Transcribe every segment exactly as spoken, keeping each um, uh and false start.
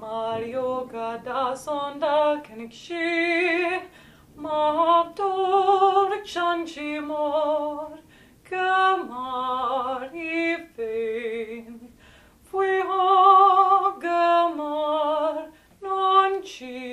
Marioga da sonda kenikshi Mabdor chanchimor Gamari fein Fui ho gamar non chi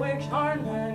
Which are